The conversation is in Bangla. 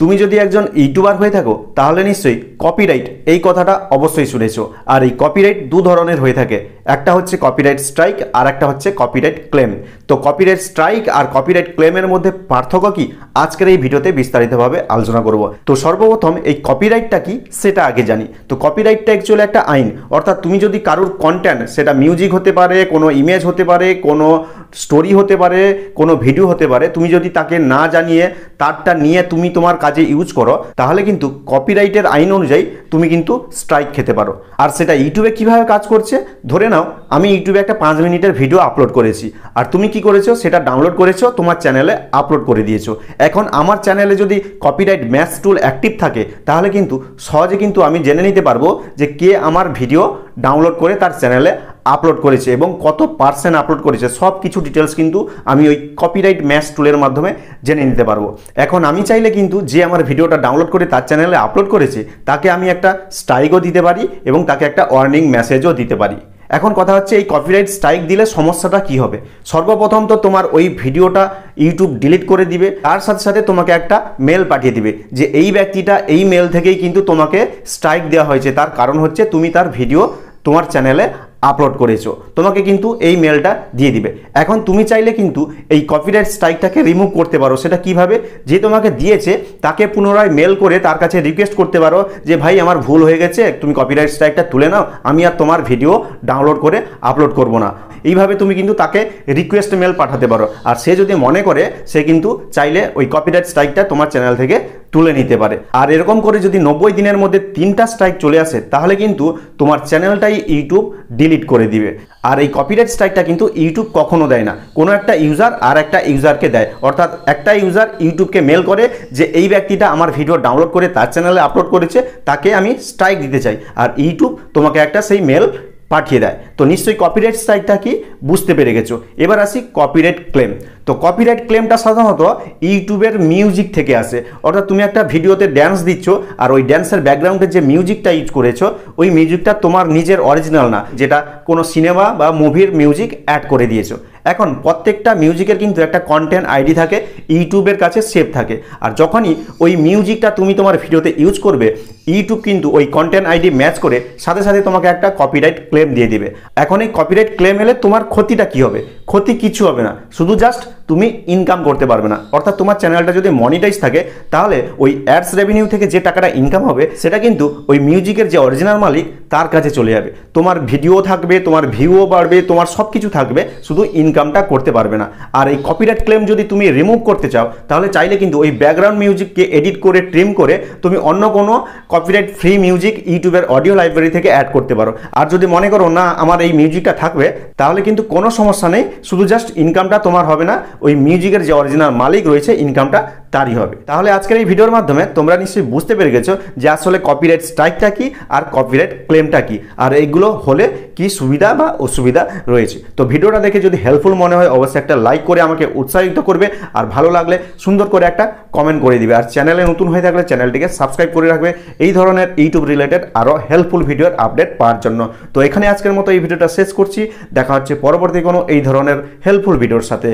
তুমি যদি একজন ইউটিউবার হয়ে থাকো তাহলে নিশ্চয়ই কপিরাইট এই কথাটা অবশ্যই শুনেছো। আর এই কপিরাইট দু ধরনের হয়ে থাকে, একটা হচ্ছে কপিরাইট স্ট্রাইক আর একটা হচ্ছে কপিরাইট ক্লেম। তো কপিরাইট স্ট্রাইক আর কপিরাইট ক্লেমের মধ্যে পার্থক্য কি আজকের এই ভিডিওতে বিস্তারিতভাবে আলোচনা করব। তো সর্বপ্রথম এই কপিরাইটটা কি সেটা আগে জানি। তো কপিরাইটটা অ্যাকচুয়ালি একটা আইন, অর্থাৎ তুমি যদি কারোর কন্টেন্ট, সেটা মিউজিক হতে পারে, কোনো ইমেজ হতে পারে, কোনো স্টোরি হতে পারে, কোনো ভিডিও হতে পারে, তুমি যদি তাকে না জানিয়ে তারটা নিয়ে তুমি তোমার কাজে ইউজ করো তাহলে কিন্তু কপিরাইটের আইন অনুযায়ী তুমি কিন্তু স্ট্রাইক খেতে পারো। আর সেটা ইউটিউবে কিভাবে কাজ করছে, ধরে নাও আমি ইউটিউবে একটা 5 মিনিটের ভিডিও আপলোড করেছি আর তুমি কি করেছো সেটা ডাউনলোড করেছো, তোমার চ্যানেলে আপলোড করে দিয়েছো। এখন আমার চ্যানেলে যদি কপিরাইট ম্যাচ টুল অ্যাক্টিভ থাকে তাহলে কিন্তু সহজে কিন্তু আমি জেনে নিতে পারবো যে কে আমার ভিডিও ডাউনলোড করে তার চ্যানেলে আপলোড করেছে এবং কত পার্সেন্ট আপলোড করেছে, সব কিছু ডিটেলস কিন্তু আমি ওই কপিরাইট ম্যাচ টুলের মাধ্যমে জেনে নিতে পারবো। এখন আমি চাইলে কিন্তু যে আমার ভিডিওটা ডাউনলোড করে তার চ্যানেলে আপলোড করেছে তাকে আমি একটা স্ট্রাইকও দিতে পারি এবং তাকে একটা ওয়ার্নিং মেসেজও দিতে পারি। এখন কথা হচ্ছে এই কপিরাইট স্ট্রাইক দিলে সমস্যাটা কি হবে। সর্বপ্রথম তো তোমার ওই ভিডিওটা ইউটিউব ডিলিট করে দিবে, তার সাথে সাথে তোমাকে একটা মেল পাঠিয়ে দিবে যে এই ব্যক্তিটা এই মেল থেকেই কিন্তু তোমাকে স্ট্রাইক দেওয়া হয়েছে, তার কারণ হচ্ছে তুমি তার ভিডিও তোমার চ্যানেলে আপলোড করেছো, তোমাকে কিন্তু এই মেলটা দিয়ে দিবে। এখন তুমি চাইলে কিন্তু এই কপিরাইট স্ট্রাইকটাকে রিমুভ করতে পারো। সেটা কিভাবে, যে তোমাকে দিয়েছে তাকে পুনরায় মেল করে তার কাছে রিকোয়েস্ট করতে পারো যে ভাই আমার ভুল হয়ে গেছে, তুমি কপিরাইট স্ট্রাইকটা তুলে নাও, আমি আর তোমার ভিডিও ডাউনলোড করে আপলোড করব না। এইভাবে তুমি কিন্তু তাকে রিকোয়েস্ট মেল পাঠাতে পারো আর সে যদি মনে করে সে কিন্তু চাইলে ওই কপিরাইট স্ট্রাইকটা তোমার চ্যানেল থেকে তুলে নিতে পারে। আর এরকম করে যদি 90 দিনের মধ্যে 3টা স্ট্রাইক চলে আসে তাহলে কিন্তু তোমার চ্যানেলটাই ইউটিউব ডিলিট করে দিবে। আর এই কপিরাইট স্ট্রাইকটা কিন্তু ইউটিউব কখনো দেয় না, কোনো একটা ইউজার আর একটা ইউজারকে দেয়, অর্থাৎ একটা ইউজার ইউটিউবকে মেল করে যে এই ব্যক্তিটা আমার ভিডিও ডাউনলোড করে তার চ্যানেলে আপলোড করেছে, তাকে আমি স্ট্রাইক দিতে চাই, আর ইউটিউব তোমাকে একটা সেই মেল পাঠিয়ে দেয়। তো নিশ্চয়ই কপিরাইট স্ট্রাইকটা কি বুঝতে পেরে গেছো। এবার আসি কপিরাইট ক্লেম। তো কপিরাইট ক্লেমটা সাধারণত ইউটিউবের মিউজিক থেকে আসে, অর্থাৎ তুমি একটা ভিডিওতে ড্যান্স দিচ্ছ আর ওই ড্যান্সের ব্যাকগ্রাউন্ডে যে মিউজিকটা ইউজ করেছো ওই মিউজিকটা তোমার নিজের অরিজিনাল না, যেটা কোনো সিনেমা বা মুভির মিউজিক অ্যাড করে দিয়েছো। এখন প্রত্যেকটা মিউজিকের কিন্তু একটা কন্টেন্ট আইডি থাকে, ইউটিউবের কাছে সেভ থাকে, আর যখনই ওই মিউজিকটা তুমি তোমার ভিডিওতে ইউজ করবে ইউটিউব কিন্তু ওই কন্টেন্ট আইডি ম্যাচ করে সাথে সাথে তোমাকে একটা কপিরাইট ক্লেম দিয়ে দিবে। এখন এই কপিরাইট ক্লেম এলে তোমার ক্ষতিটা কি হবে? ক্ষতি কিছু হবে না, শুধু জাস্ট তুমি ইনকাম করতে পারবে না, অর্থাৎ তোমার চ্যানেলটা যদি মনিটাইজ থাকে তাহলে ওই অ্যাডস রেভিনিউ থেকে যে টাকাটা ইনকাম হবে সেটা কিন্তু ওই মিউজিকের যে অরিজিনাল মালিক তার কাছে চলে যাবে। তোমার ভিডিও থাকবে, তোমার ভিউও বাড়বে, তোমার সব কিছু থাকবে, শুধু ইনকামটা করতে পারবে না। আর এই কপিরাইট ক্লেম যদি তুমি রিমুভ করতে চাও তাহলে চাইলে কিন্তু ওই ব্যাকগ্রাউন্ড মিউজিককে এডিট করে ট্রিম করে তুমি অন্য কোনো কপিরাইট ফ্রি মিউজিক ইউটিউবের অডিও লাইব্রেরি থেকে অ্যাড করতে পারো। আর যদি মনে করো না আমার এই মিউজিকটা থাকবে তাহলে কিন্তু কোনো সমস্যা নেই, শুধু জাস্ট ইনকামটা তোমার হবে না, ওই মিউজিকের যে অরিজিনাল মালিক রয়েছে ইনকামটা তারই হবে। তাহলে আজকের এই ভিডিওর মাধ্যমে তোমরা নিশ্চয়ই বুঝতে পেরে গেছো যে আসলে কপিরাইট স্ট্রাইকটা কি আর কপিরাইট ক্লেমটা কি, আর এইগুলো হলে কি সুবিধা বা অসুবিধা রয়েছে। তো ভিডিওটা দেখে যদি হেল্পফুল মনে হয় অবশ্যই একটা লাইক করে আমাকে উৎসাহিত করবে, আর ভালো লাগলে সুন্দর করে একটা কমেন্ট করে দিবে, আর চ্যানেলে নতুন হয়ে থাকলে চ্যানেলটিকে সাবস্ক্রাইব করে রাখবে এই ধরনের ইউটিউব রিলেটেড আরও হেল্পফুল ভিডিওর আপডেট পাওয়ার জন্য। তো এখানে আজকের মতো এই ভিডিওটা শেষ করছি, দেখা হচ্ছে পরবর্তী কোনো এই ধরনের হেল্পফুল ভিডিওর সাথে।